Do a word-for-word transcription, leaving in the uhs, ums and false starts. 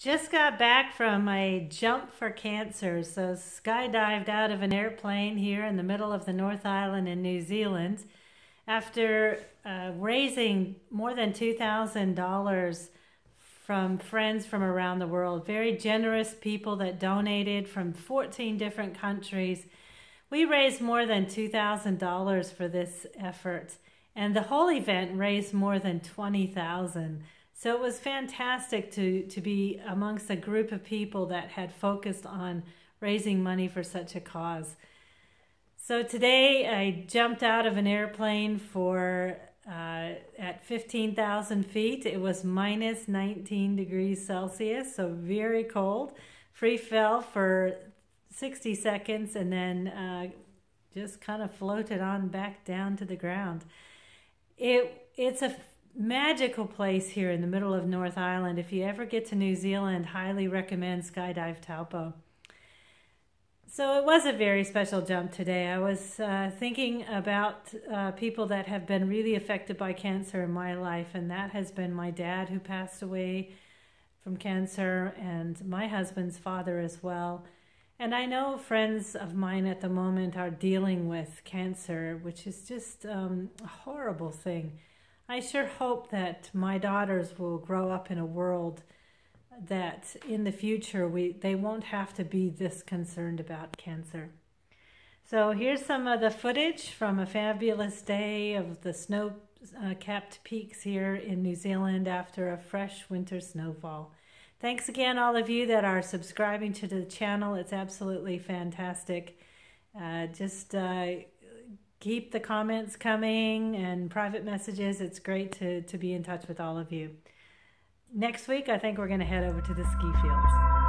Just got back from a jump for cancer, so skydived out of an airplane here in the middle of the North Island in New Zealand after uh, raising more than two thousand dollars from friends from around the world. Very generous people that donated from fourteen different countries. We raised more than two thousand dollars for this effort, and the whole event raised more than twenty thousand dollars. So it was fantastic to, to be amongst a group of people that had focused on raising money for such a cause. So today I jumped out of an airplane for uh, at fifteen thousand feet. It was minus nineteen degrees Celsius, so very cold. Free fell for sixty seconds and then uh, just kind of floated on back down to the ground. It, it's a magical place here in the middle of North Island. If you ever get to New Zealand, highly recommend Skydive Taupo. So it was a very special jump today. I was uh, thinking about uh, people that have been really affected by cancer in my life, and that has been my dad, who passed away from cancer, and my husband's father as well. And I know friends of mine at the moment are dealing with cancer, which is just um, a horrible thing. I sure hope that my daughters will grow up in a world that in the future we they won't have to be this concerned about cancer. So here's some of the footage from a fabulous day of the snow-capped peaks here in New Zealand after a fresh winter snowfall. Thanks again, all of you that are subscribing to the channel. It's absolutely fantastic. Uh, just... Uh, Keep the comments coming and private messages. It's great to, to be in touch with all of you. Next week, I think we're going to head over to the ski fields.